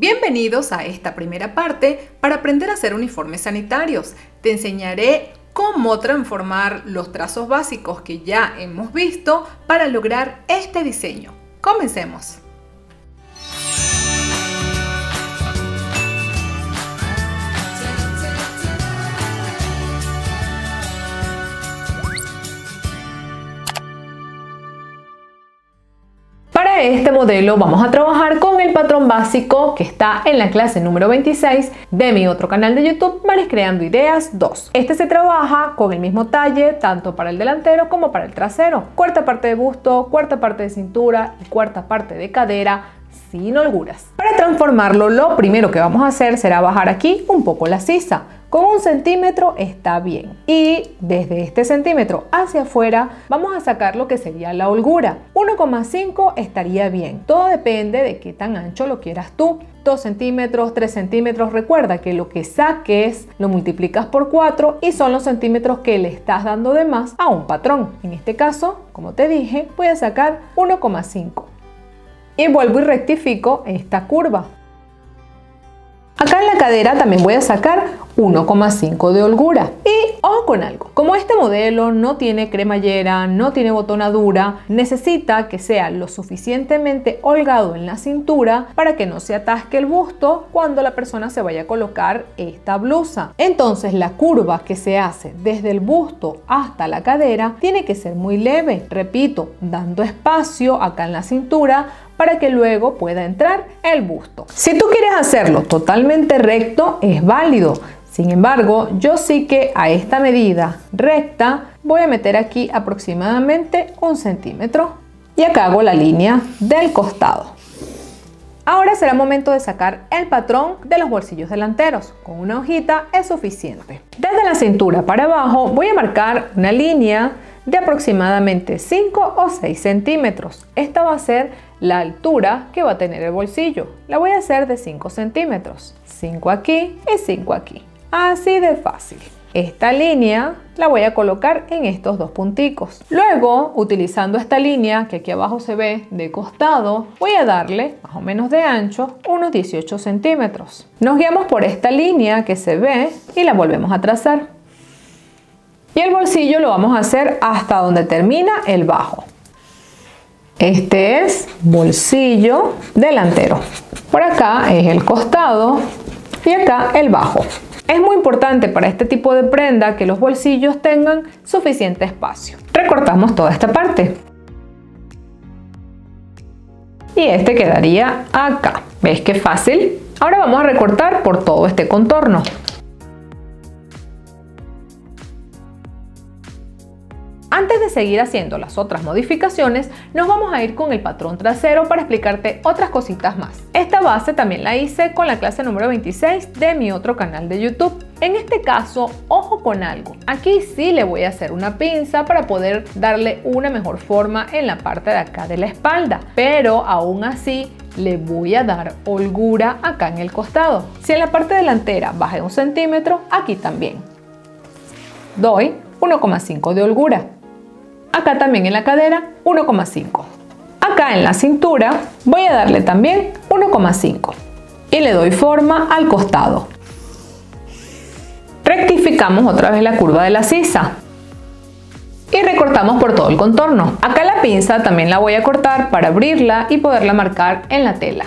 Bienvenidos a esta primera parte para aprender a hacer uniformes sanitarios. Te enseñaré cómo transformar los trazos básicos que ya hemos visto para lograr este diseño. ¡Comencemos! Para este modelo vamos a trabajar con el patrón básico que está en la clase número 26 de mi otro canal de YouTube, Marist Creando Ideas 2. Este se trabaja con el mismo talle tanto para el delantero como para el trasero. Cuarta parte de busto, cuarta parte de cintura y cuarta parte de cadera sin holguras. Para transformarlo, lo primero que vamos a hacer será bajar aquí un poco la sisa. Con 1 centímetro está bien. Y desde este centímetro hacia afuera vamos a sacar lo que sería la holgura. 1,5 estaría bien. Todo depende de qué tan ancho lo quieras tú. 2 centímetros, 3 centímetros. Recuerda que lo que saques lo multiplicas por 4 y son los centímetros que le estás dando de más a un patrón. En este caso, como te dije, voy a sacar 1,5. Y vuelvo y rectifico esta curva. Acá en la cadera también voy a sacar 1,5 de holgura. Y ojo con algo, como este modelo no tiene cremallera, no tiene botonadura, necesita que sea lo suficientemente holgado en la cintura para que no se atasque el busto cuando la persona se vaya a colocar esta blusa. Entonces la curva que se hace desde el busto hasta la cadera tiene que ser muy leve, repito, dando espacio acá en la cintura para que luego pueda entrar el busto. Si tú quieres hacerlo totalmente recto, es válido. Sin embargo, yo sí que a esta medida recta voy a meter aquí aproximadamente 1 centímetro y acá hago la línea del costado. Ahora será momento de sacar el patrón de los bolsillos delanteros. Con una hojita es suficiente. Desde la cintura para abajo voy a marcar una línea de aproximadamente 5 o 6 centímetros. Esta va a ser la altura que va a tener el bolsillo. La voy a hacer de 5 centímetros. 5 aquí y 5 aquí. Así de fácil. Esta línea la voy a colocar en estos dos punticos. Luego, utilizando esta línea que aquí abajo se ve de costado, voy a darle más o menos de ancho unos 18 centímetros. Nos guiamos por esta línea que se ve y la volvemos a trazar. Y el bolsillo lo vamos a hacer hasta donde termina el bajo. Este es bolsillo delantero. Por acá es el costado y acá el bajo. Es muy importante para este tipo de prenda que los bolsillos tengan suficiente espacio. Recortamos toda esta parte. Y este quedaría acá. ¿Ves qué fácil? Ahora vamos a recortar por todo este contorno. Antes de seguir haciendo las otras modificaciones, nos vamos a ir con el patrón trasero para explicarte otras cositas más. Esta base también la hice con la clase número 26 de mi otro canal de YouTube. En este caso, ojo con algo. Aquí sí le voy a hacer una pinza para poder darle una mejor forma en la parte de acá de la espalda, pero aún así le voy a dar holgura acá en el costado. Si en la parte delantera bajé 1 centímetro, aquí también. Doy 1,5 de holgura. Acá también en la cadera 1,5. Acá en la cintura voy a darle también 1,5 y le doy forma al costado. Rectificamos otra vez la curva de la sisa y recortamos por todo el contorno. Acá la pinza también la voy a cortar para abrirla y poderla marcar en la tela.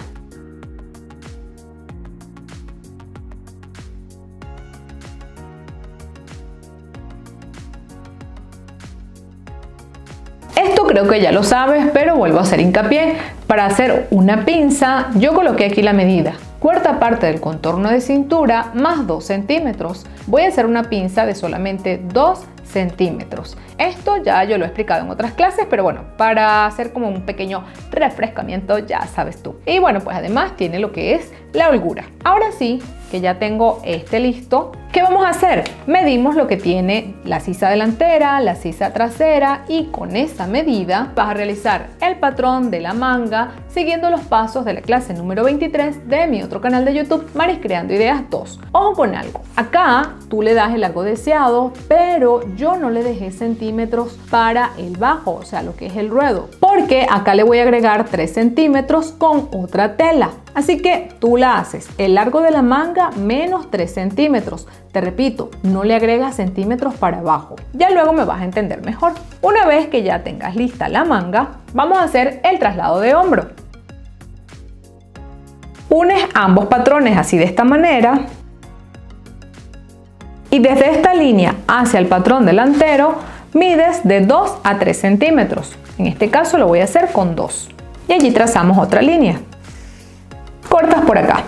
Creo que ya lo sabes, pero vuelvo a hacer hincapié. Para hacer una pinza, yo coloqué aquí la medida. Cuarta parte del contorno de cintura más 2 centímetros. Voy a hacer una pinza de solamente 2 centímetros. Esto ya yo lo he explicado en otras clases, pero bueno, para hacer como un pequeño refrescamiento, ya sabes tú. Y bueno, pues además tiene lo que es la holgura. Ahora sí, que ya tengo este listo, ¿qué vamos a hacer? Medimos lo que tiene la sisa delantera, la sisa trasera y con esa medida vas a realizar el patrón de la manga siguiendo los pasos de la clase número 23 de mi otro canal de YouTube, Marist Creando Ideas 2. Ojo con algo, acá tú le das el largo deseado, pero yo no le dejé centímetros para el bajo, o sea, lo que es el ruedo, porque acá le voy a agregar 3 centímetros con otra tela. Así que tú la haces el largo de la manga menos 3 centímetros. Te repito, no le agregas centímetros para abajo. Ya luego me vas a entender mejor. Una vez que ya tengas lista la manga, vamos a hacer el traslado de hombro. Unes ambos patrones así de esta manera. Y desde esta línea hacia el patrón delantero, mides de 2 a 3 centímetros. En este caso lo voy a hacer con 2. Y allí trazamos otra línea. Cortas por acá.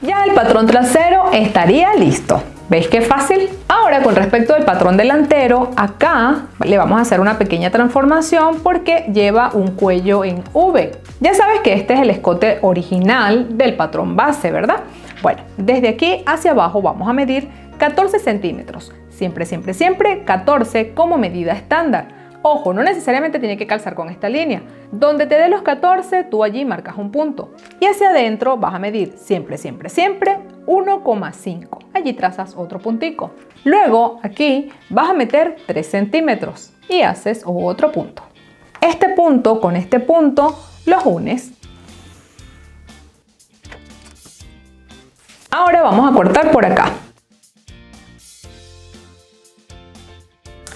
Ya el patrón trasero estaría listo. ¿Veis qué fácil? Ahora, con respecto al patrón delantero, acá le vamos a hacer una pequeña transformación porque lleva un cuello en V. Ya sabes que este es el escote original del patrón base, ¿verdad? Bueno, desde aquí hacia abajo vamos a medir 14 centímetros. Siempre 14 como medida estándar. Ojo, no necesariamente tiene que calzar con esta línea. Donde te dé los 14, tú allí marcas un punto. Y hacia adentro vas a medir siempre 1,5. Allí trazas otro puntico. Luego aquí vas a meter 3 centímetros y haces otro punto. Este punto con este punto los unes. Ahora vamos a cortar por acá.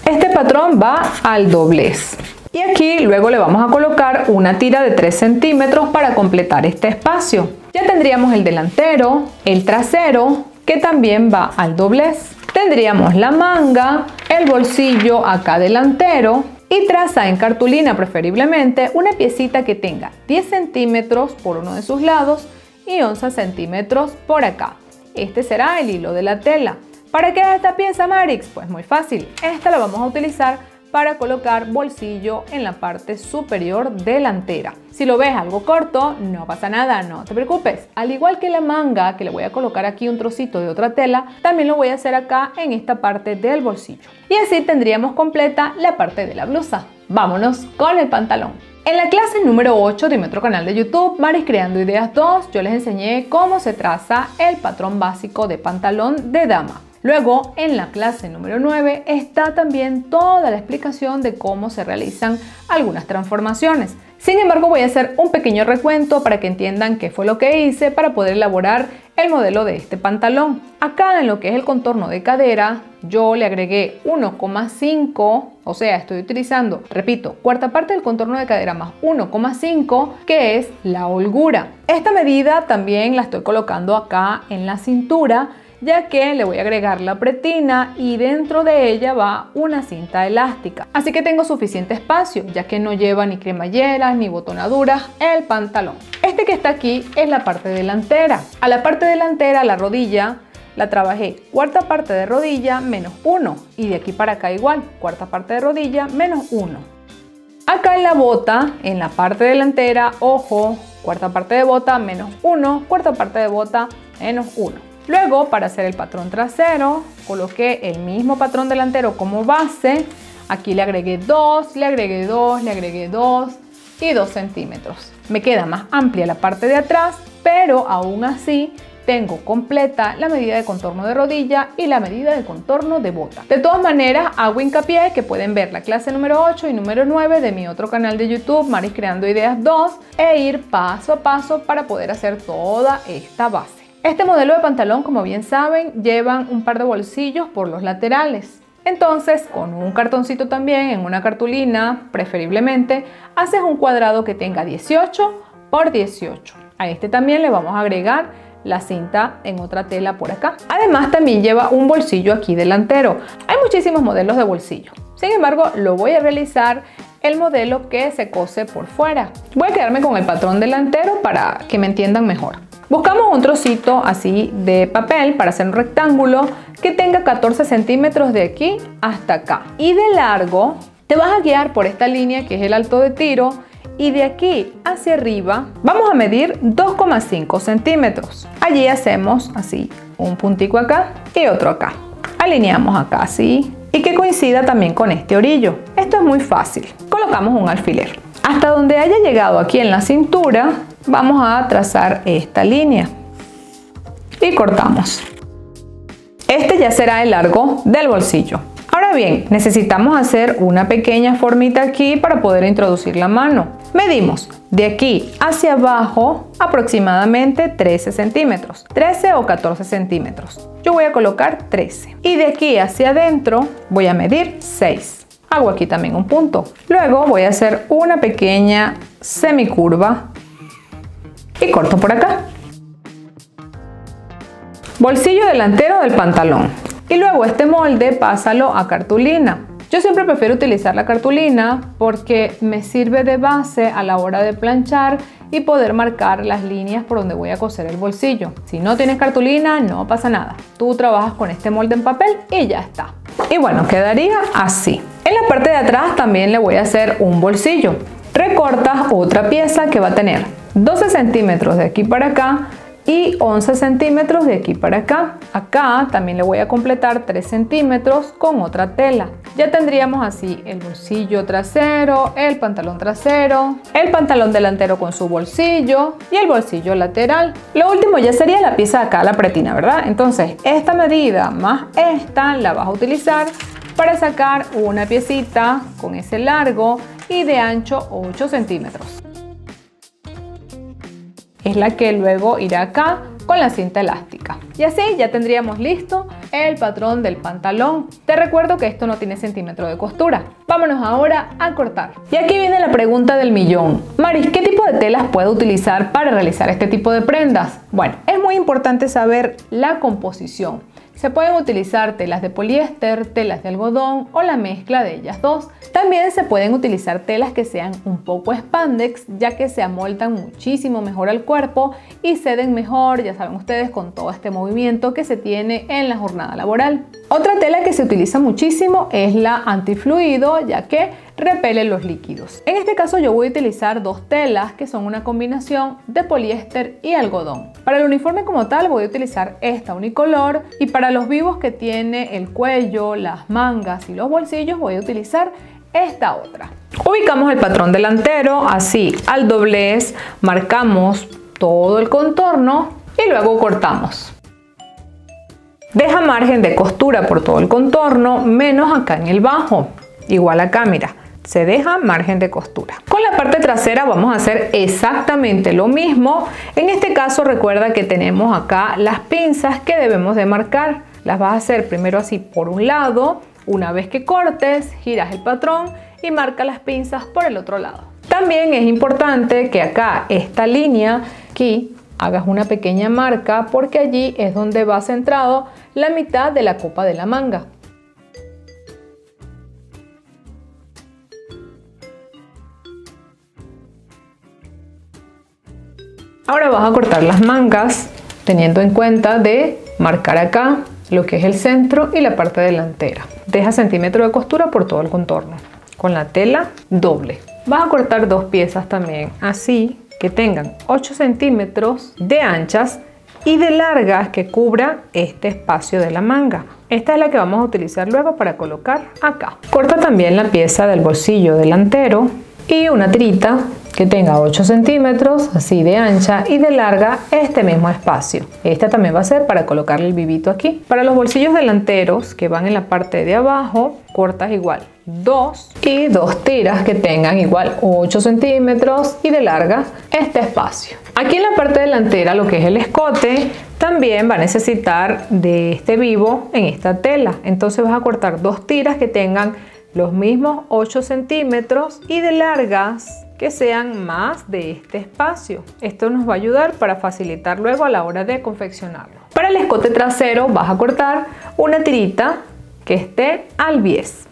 Este patrón va al doblez y aquí luego le vamos a colocar una tira de 3 centímetros para completar este espacio. Ya tendríamos el delantero, el trasero, que también va al doblez. Tendríamos la manga, el bolsillo acá delantero, y traza en cartulina preferiblemente una piecita que tenga 10 centímetros por uno de sus lados y 11 centímetros por acá. Este será el hilo de la tela. ¿Para qué es esta pieza, Marix? Pues muy fácil, esta la vamos a utilizar para colocar bolsillo en la parte superior delantera. Si lo ves algo corto, no pasa nada, no te preocupes. Al igual que la manga, que le voy a colocar aquí un trocito de otra tela, también lo voy a hacer acá en esta parte del bolsillo. Y así tendríamos completa la parte de la blusa. Vámonos con el pantalón. En la clase número 8 de mi otro canal de YouTube, Marist Creando Ideas 2, yo les enseñé cómo se traza el patrón básico de pantalón de dama. Luego, en la clase número 9 está también toda la explicación de cómo se realizan algunas transformaciones. Sin embargo, voy a hacer un pequeño recuento para que entiendan qué fue lo que hice para poder elaborar el modelo de este pantalón. Acá en lo que es el contorno de cadera, yo le agregué 1,5, o sea, estoy utilizando, repito, cuarta parte del contorno de cadera más 1,5, que es la holgura. Esta medida también la estoy colocando acá en la cintura, ya que le voy a agregar la pretina y dentro de ella va una cinta elástica. Así que tengo suficiente espacio, ya que no lleva ni cremalleras ni botonaduras el pantalón. Este que está aquí es la parte delantera. A la parte delantera, la rodilla, la trabajé cuarta parte de rodilla menos 1. Y de aquí para acá igual, cuarta parte de rodilla menos 1. Acá en la bota, en la parte delantera, ojo, cuarta parte de bota menos 1, cuarta parte de bota menos 1. Luego, para hacer el patrón trasero, coloqué el mismo patrón delantero como base. Aquí le agregué 2, le agregué 2, le agregué 2 y 2 centímetros. Me queda más amplia la parte de atrás, pero aún así tengo completa la medida de contorno de rodilla y la medida de contorno de bota. De todas maneras, hago hincapié que pueden ver la clase número 8 y número 9 de mi otro canal de YouTube, Marist Creando Ideas 2, e ir paso a paso para poder hacer toda esta base. Este modelo de pantalón, como bien saben, llevan un par de bolsillos por los laterales. Entonces, con un cartoncito también, en una cartulina, preferiblemente, haces un cuadrado que tenga 18 por 18. A este también le vamos a agregar la cinta en otra tela por acá. Además, también lleva un bolsillo aquí delantero. Hay muchísimos modelos de bolsillo. Sin embargo, lo voy a realizar el modelo que se cose por fuera. Voy a quedarme con el patrón delantero para que me entiendan mejor. Buscamos un trocito así de papel para hacer un rectángulo que tenga 14 centímetros de aquí hasta acá. Y de largo te vas a guiar por esta línea que es el alto de tiro, y de aquí hacia arriba vamos a medir 2,5 centímetros. Allí hacemos así un puntico acá y otro acá. Alineamos acá así y que coincida también con este orillo. Esto es muy fácil. Colocamos un alfiler. Hasta donde haya llegado aquí en la cintura, vamos a trazar esta línea y cortamos. Este ya será el largo del bolsillo. Ahora bien, necesitamos hacer una pequeña formita aquí para poder introducir la mano. Medimos de aquí hacia abajo aproximadamente 13 centímetros, 13 o 14 centímetros. Yo voy a colocar 13 y de aquí hacia adentro voy a medir 6. Hago aquí también un punto. Luego voy a hacer una pequeña semicurva y corto por acá. Bolsillo delantero del pantalón. Y luego este molde pásalo a cartulina. Yo siempre prefiero utilizar la cartulina porque me sirve de base a la hora de planchar y poder marcar las líneas por donde voy a coser el bolsillo. Si no tienes cartulina, no pasa nada. Tú trabajas con este molde en papel y ya está. Y bueno, quedaría así. En la parte de atrás también le voy a hacer un bolsillo. Recortas otra pieza que va a tener 12 centímetros de aquí para acá y 11 centímetros de aquí para acá. Acá también le voy a completar 3 centímetros con otra tela. Ya tendríamos así el bolsillo trasero, el pantalón trasero, el pantalón delantero con su bolsillo y el bolsillo lateral. Lo último ya sería la pieza de acá, la pretina, ¿verdad? Entonces esta medida más esta la vas a utilizar para sacar una piecita con ese largo y de ancho 8 centímetros. Es la que luego irá acá con la cinta elástica. Y así ya tendríamos listo el patrón del pantalón. Te recuerdo que esto no tiene centímetro de costura. Vámonos ahora a cortar. Y aquí viene la pregunta del millón. Maris, ¿qué tipo de telas puedo utilizar para realizar este tipo de prendas? Bueno, es muy importante saber la composición. Se pueden utilizar telas de poliéster, telas de algodón o la mezcla de ellas dos. También se pueden utilizar telas que sean un poco spandex, ya que se amoldan muchísimo mejor al cuerpo y ceden mejor, ya saben ustedes, con todo este movimiento que se tiene en la jornada laboral. Otra tela que se utiliza muchísimo es la antifluido, ya que repele los líquidos. En este caso yo voy a utilizar dos telas que son una combinación de poliéster y algodón. Para el uniforme como tal voy a utilizar esta unicolor y para los vivos que tiene el cuello, las mangas y los bolsillos voy a utilizar esta otra. Ubicamos el patrón delantero así al doblez, marcamos todo el contorno y luego cortamos. Deja margen de costura por todo el contorno menos acá en el bajo. Igual acá, mira. Se deja margen de costura. Con la parte trasera vamos a hacer exactamente lo mismo. En este caso recuerda que tenemos acá las pinzas que debemos de marcar. Las vas a hacer primero así por un lado. Una vez que cortes, giras el patrón y marca las pinzas por el otro lado. También es importante que acá esta línea aquí hagas una pequeña marca porque allí es donde va centrado la mitad de la copa de la manga. Ahora vas a cortar las mangas teniendo en cuenta de marcar acá lo que es el centro y la parte delantera. Deja centímetro de costura por todo el contorno. Con la tela doble. Vas a cortar dos piezas también así que tengan 8 centímetros de anchas y de largas que cubra este espacio de la manga. Esta es la que vamos a utilizar luego para colocar acá. Corta también la pieza del bolsillo delantero y una tirita que tenga 8 centímetros así de ancha y de larga este mismo espacio. Esta también va a ser para colocarle el vivito aquí. Para los bolsillos delanteros que van en la parte de abajo cortas igual 2 y 2 tiras que tengan igual 8 centímetros y de larga este espacio. Aquí en la parte delantera lo que es el escote también va a necesitar de este vivo en esta tela. Entonces vas a cortar 2 tiras que tengan los mismos 8 centímetros y de largas que sean más de este espacio. Esto nos va a ayudar para facilitar luego a la hora de confeccionarlo. Para el escote trasero vas a cortar una tirita que esté al bies.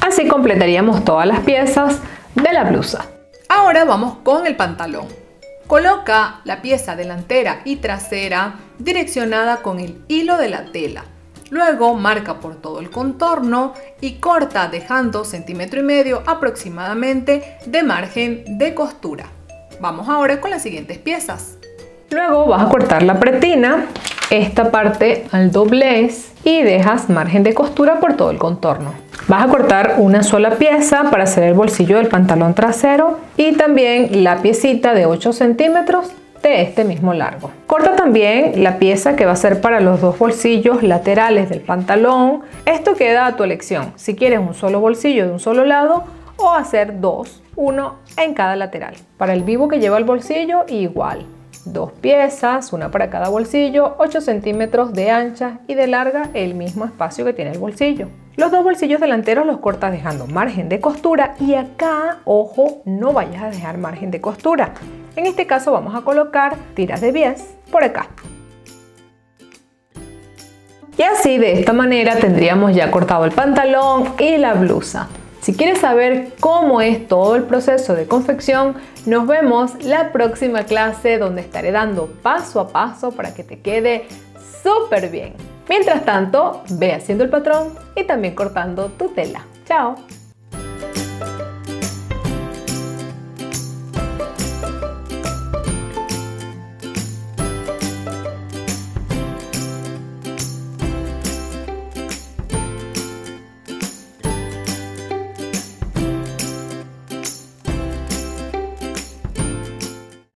Así completaríamos todas las piezas de la blusa. Ahora vamos con el pantalón. Coloca la pieza delantera y trasera direccionada con el hilo de la tela. Luego marca por todo el contorno y corta dejando 1,5 centímetros aproximadamente de margen de costura. Vamos ahora con las siguientes piezas. Luego vas a cortar la pretina, esta parte al doblez y dejas margen de costura por todo el contorno. Vas a cortar una sola pieza para hacer el bolsillo del pantalón trasero y también la piecita de 8 centímetros de este mismo largo. Corta también la pieza que va a ser para los dos bolsillos laterales del pantalón. Esto queda a tu elección, si quieres un solo bolsillo de un solo lado o hacer dos, uno en cada lateral. Para el vivo que lleva el bolsillo, igual, dos piezas, una para cada bolsillo, 8 centímetros de ancha y de larga el mismo espacio que tiene el bolsillo. Los dos bolsillos delanteros los cortas dejando margen de costura y acá, ojo, no vayas a dejar margen de costura. En este caso vamos a colocar tiras de 10 por acá. Y así de esta manera tendríamos ya cortado el pantalón y la blusa. Si quieres saber cómo es todo el proceso de confección, nos vemos la próxima clase donde estaré dando paso a paso para que te quede súper bien. Mientras tanto, ve haciendo el patrón y también cortando tu tela. ¡Chao!